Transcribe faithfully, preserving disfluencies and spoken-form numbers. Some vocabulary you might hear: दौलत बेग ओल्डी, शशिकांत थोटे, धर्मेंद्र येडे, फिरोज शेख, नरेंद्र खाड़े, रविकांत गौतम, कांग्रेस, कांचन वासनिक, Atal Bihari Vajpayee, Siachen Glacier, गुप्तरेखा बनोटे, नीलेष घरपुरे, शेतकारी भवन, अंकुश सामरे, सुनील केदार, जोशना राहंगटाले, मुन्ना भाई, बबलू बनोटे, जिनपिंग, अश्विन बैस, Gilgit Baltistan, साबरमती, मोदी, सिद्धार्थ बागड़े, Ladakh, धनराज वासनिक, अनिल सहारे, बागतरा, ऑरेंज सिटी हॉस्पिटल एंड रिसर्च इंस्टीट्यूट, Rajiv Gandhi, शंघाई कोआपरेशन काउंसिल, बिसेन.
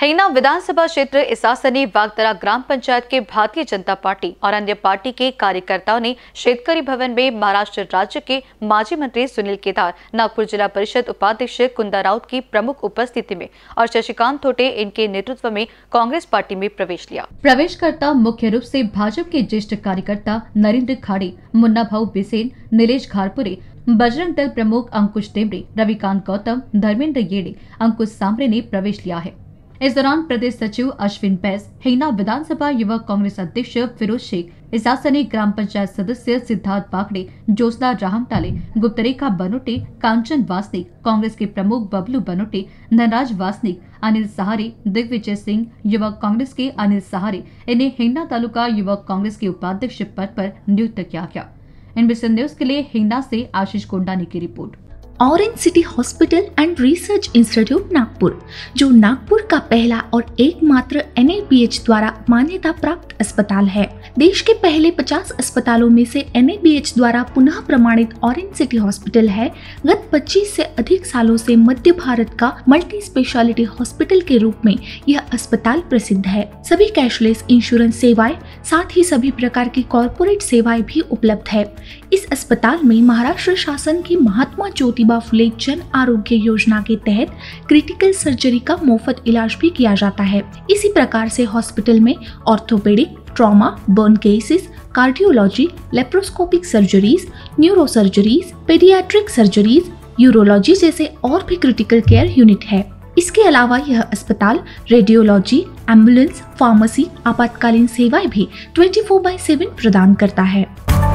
हिंगना विधानसभा क्षेत्र इसासनी बागतरा ग्राम पंचायत के भारतीय जनता पार्टी और अन्य पार्टी के कार्यकर्ताओं ने शेतकारी भवन में महाराष्ट्र राज्य के माजी मंत्री सुनील केदार, नागपुर जिला परिषद उपाध्यक्ष कुंदा राउत की प्रमुख उपस्थिति में और शशिकांत थोटे इनके नेतृत्व में कांग्रेस पार्टी में प्रवेश लिया। प्रवेश करता मुख्य रूप से भाजपा के ज्येष्ठ कार्यकर्ता नरेंद्र खाड़े, मुन्ना भाई, बिसेन, नीलेष घरपुरे, बजरंग दल प्रमुख अंकुश देमरे, रविकांत गौतम, धर्मेंद्र येडे, अंकुश सामरे ने प्रवेश लिया है। इस दौरान प्रदेश सचिव अश्विन बैस, हिंगना विधानसभा युवक कांग्रेस अध्यक्ष फिरोज शेख, इसासनी ग्राम पंचायत सदस्य सिद्धार्थ बागड़े, जोशना राहंगटाले, गुप्तरेखा बनोटे, कांचन वासनिक, कांग्रेस के प्रमुख बबलू बनोटे, धनराज वासनिक, अनिल सहारे, दिग्विजय सिंह, युवक कांग्रेस के अनिल सहारे, इन्हें हिंगना तालुका युवक कांग्रेस के उपाध्यक्ष पद पर नियुक्त किया गया। इन बिसेन न्यूज के लिए हिंगना से आशीष गोंडानी की report. ऑरेंज सिटी हॉस्पिटल एंड रिसर्च इंस्टीट्यूट Nagpur, जो नागपुर का पहला और एकमात्र एन ए बी एच द्वारा मान्यता प्राप्त अस्पताल है। देश के पहले पचास अस्पतालों में से एन ए बी एच द्वारा पुनः प्रमाणित ऑरेंज सिटी हॉस्पिटल है गत पच्चीस से अधिक सालों से मध्य भारत का मल्टी स्पेशलिटी हॉस्पिटल के रूप में यह अस्पताल प्रसिद्ध है। सभी कैशलेस इंश्योरेंस सेवाएं, साथ ही सभी प्रकार की कॉर्पोरेट सेवाएं भी उपलब्ध है। इस अस्पताल में महाराष्ट्र शासन की महात्मा ज्योति फुले जन आरोग्य योजना के तहत क्रिटिकल सर्जरी का मुफ्त इलाज भी किया जाता है। इसी प्रकार से हॉस्पिटल में orthopaedic, trauma, burn cases, cardiology, laparoscopic surgeries, neuro surgeries, paediatric surgeries, urology जैसे और भी क्रिटिकल केयर यूनिट है। इसके अलावा यह अस्पताल रेडियोलॉजी, एम्बुलेंस, फार्मेसी, आपातकालीन सेवाएं भी ट्वेंटी फोर बाई सेवन प्रदान करता है।